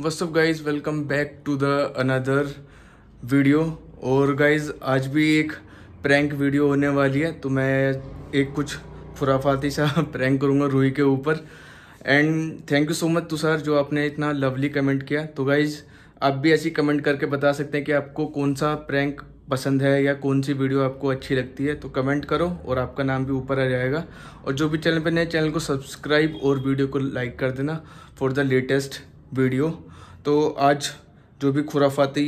WhatsApp guys, welcome back to the another video. और guys आज भी एक प्रैंक वीडियो होने वाली है, तो मैं एक कुछ खुराफाती सा प्रैंक करूँगा रूही के ऊपर। And thank you so much Tushar जो आपने इतना लवली कमेंट किया। तो गाइज आप भी ऐसी कमेंट करके बता सकते हैं कि आपको कौन सा प्रैंक पसंद है या कौन सी वीडियो आपको अच्छी लगती है। तो कमेंट करो और आपका नाम भी ऊपर आ जाएगा। और जो भी चैनल पे नए, चैनल को सब्सक्राइब और वीडियो को लाइक कर देना फॉर द लेटेस्ट वीडियो। तो आज जो भी खुराफाती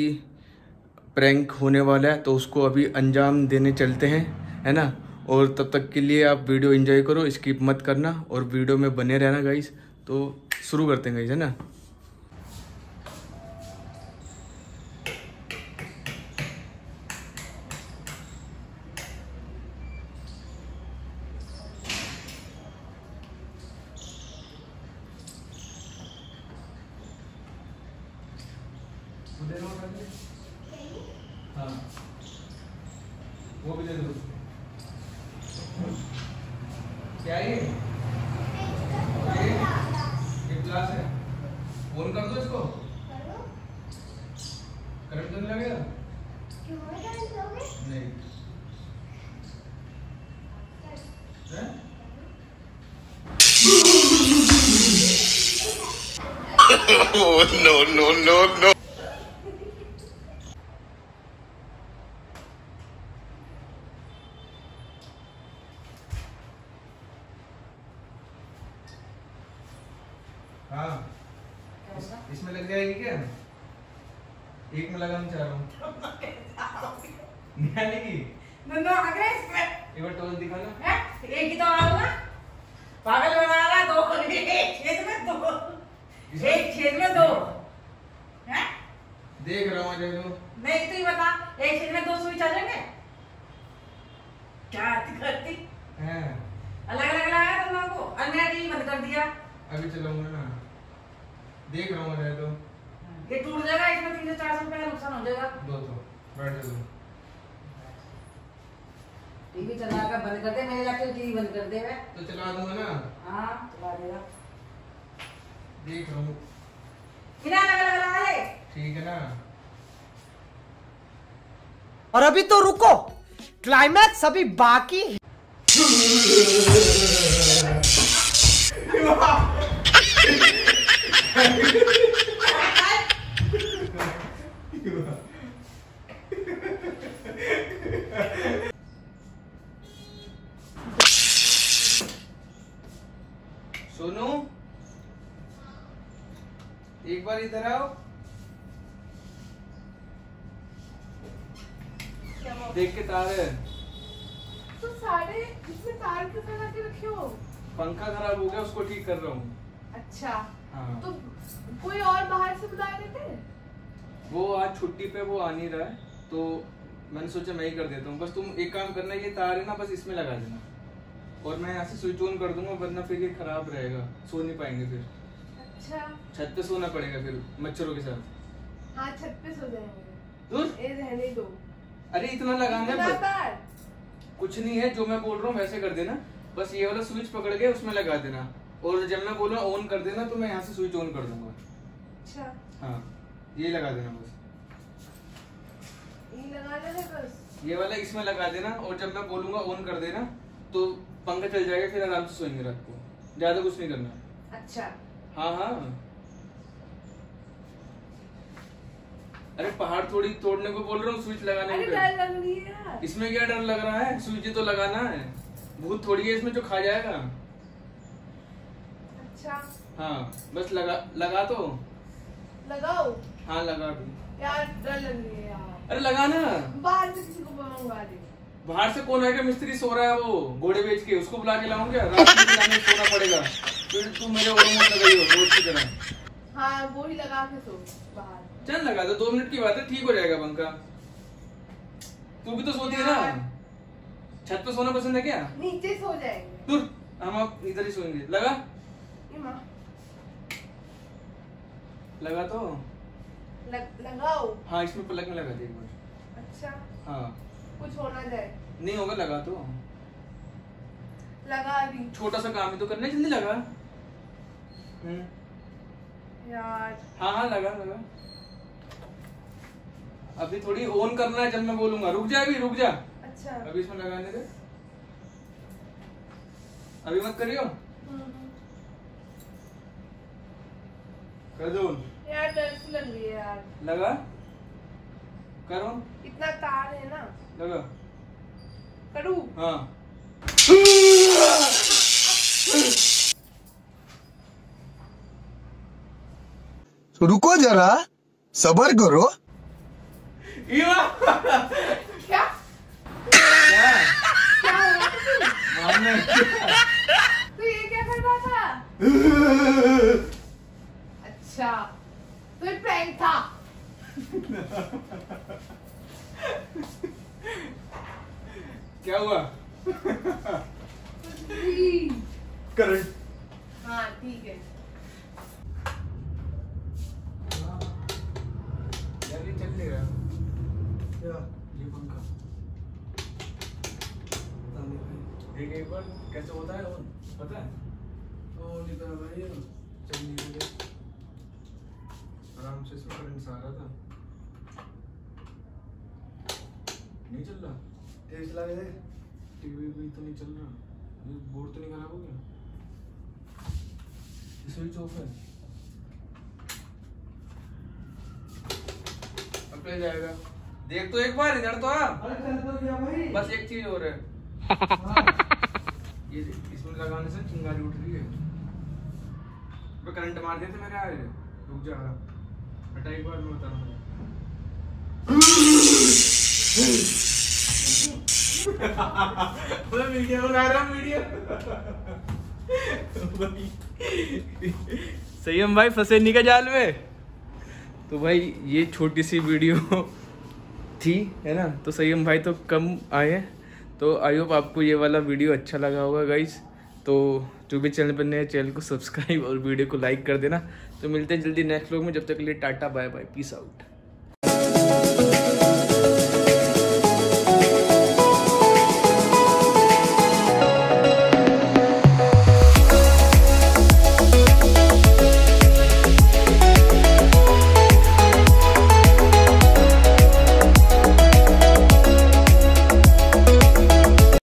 प्रैंक होने वाला है तो उसको अभी अंजाम देने चलते हैं, है ना। और तब तक के लिए आप वीडियो एंजॉय करो, स्किप मत करना और वीडियो में बने रहना गाइज। तो शुरू करते हैं गाइज, है ना। हाँ, वो भी दे दो। क्या है ये क्लास है? फोन कर दो इसको, करंट तो नहीं लगेगा? नहीं नो नो नो नो। हाँ, इसमें लग जाएगी क्या? एक में लगाना चाह रहा हूँ। नहीं आएगी। दोनों आ गए इसमें। एक बार टोल दिखाना। हैं? एक ही तो आ रहा है। पागल बना रहा है, दो एक छेद में दो। एक छेद में दो। हैं? देख रहा हूँ जरूर। नहीं तो ही बता, एक छेद में दो सुई चलेंगे? क्या करती? हैं? अलग-अलग लगाया तुम लोगों को, अन्य टीवी बंद कर दिया। अभी चलाऊंगा ना, देख रहा हूँ मैं। तो ये टूट जाएगा, इसमें 300-400 रुपए का नुकसान हो जाएगा। दो तो बैठ जाओ, टीवी चला कर बंद कर दे। मेरे जाके टीवी बंद कर दे। मैं तो चला दूंगा ना। हाँ चला देगा, देख रहा हूँ। बिना लगा लगा ले, ठीक है ना। और अभी तो रुको, क्लाइमैक्स अभी बाकी है। सोनू एक बार इधर आओ, देख के तारे तो सारे इसमें तार क्यों लगा के रखे हो? पंखा खराब हो गया, उसको ठीक कर रहा हूँ। अच्छा हाँ। तो कोई और बाहर से बुला लेते हैं? वो आज छुट्टी पे वो आ नहीं रहा है, तो मैंने सोचा मैं ही कर देता हूँ। बस तुम एक काम करना, ये तार है ना, बस इसमें लगा देना और मैं यहाँ से स्विच ऑन कर दूंगा, वरना फिर ये खराब रहेगा, सो नहीं पाएंगे फिर। अच्छा, छत पे सोना पड़ेगा फिर मच्छरों के साथ। हाँ छत पे सो जाएंगे, ये रहने दो। अरे इतना लगाना है, कुछ नहीं है। जो मैं बोल रहा हूँ वैसे कर देना, बस ये वाला स्विच पकड़ के उसमें लगा देना, और जब मैं बोलूँ ऑन कर देना तो मैं यहाँ से स्विच ऑन कर दूंगा। अच्छा हाँ, ये लगा देना बस, ये लगा देना बस। ये वाला इसमें लगा देना और जब मैं बोलूँगा ऑन कर देना तो पंखा चल जाएगा, फिर आराम से सोएंगे रात को। ज्यादा कुछ नहीं करना। अच्छा हाँ हाँ। अरे पहाड़ थोड़ी तोड़ने को बोल रहा हूँ, स्विच लगाने को। डर लग रही है। इसमें क्या डर लग रहा है? स्विच तो लगाना है, भूत थोड़ी है इसमें जो खा जाएगा। हाँ बस लगा तो लगाओ। हाँ लगा भी। यार डर लग रही है यार। अरे लगा ना, बाहर से किसी को बुलाऊंगा। बाहर से कौन आएगा? मिस्त्री सो रहा है, वो घोड़े बेच के, उसको बुला के लाऊंगा। रात को सोना पड़ेगा फिर। तू मेरे ओर मत लगाइयो रोड की तरह। हाँ वो ही लगा के सो बाहर। चल लगा दो, 2 मिनट की बात है, ठीक हो जाएगा पंखा। तू भी तो सोती है ना। छत पे सोना पसंद है क्या? नीचे सो जाएंगे, हम आप इधर ही सोएंगे। लगा लगा तो लगाओ। हाँ इसमें प्लग में लगा दे एक बार। अच्छा हाँ, कुछ होना जाए नहीं होगा। लगा तो लगा, अभी छोटा सा काम ही तो करना है, जल्दी लगा। यार। हाँ हाँ लगा लगा। अभी थोड़ी ऑन करना है जब मैं बोलूंगा। रुक जा अभी, रुक जा। अच्छा अभी इसमें लगाने दे, अभी मत करियो। कर दो यार, दर्द लग रही है यार। लगा करो, इतना तार है ना। लगा करूं? हाँ। तो रुको जरा, सबर करो। क्या? तू ये क्या कर रहा था? अच्छा तो ये प्रैंक था। क्या हुआ? करंट। हाँ ठीक है। ये चल रहा है क्या? ये पंखा एक बार कैसे होता है ऑन, पता है? ऑन ही करा भाई, चल नहीं रहा आराम से। इसमें करंट आ रहा था, नहीं चल रहा। तेज चला गया, टीवी भी तो नहीं चल रहा। ये बोर्ड तो नहीं खराब हो गया? स्विच ऑफ है, अप्लाई जाएगा। देख तो एक बार इधर तो आ। भाई बस एक चीज हो रहा है। हाँ। ये इसमें लगाने से चिंगारी उठ रही है। तो करंट मार देते मेरे आ रहे। रुक जा, हटा एक बार, मैं बता रहा हूँ। वीडियो बना रहा हूँ, वीडियो। सय्यम भाई फंसे नहीं का जाल में। तो भाई ये छोटी सी वीडियो थी है ना, तो सय्यम भाई तो कम आए। तो आई होप आपको ये वाला वीडियो अच्छा लगा होगा गाइस। तो जो भी चैनल पर नए, चैनल को सब्सक्राइब और वीडियो को लाइक कर देना। तो मिलते हैं जल्दी नेक्स्ट व्लॉग में, जब तक के लिए tata bye bye, peace out.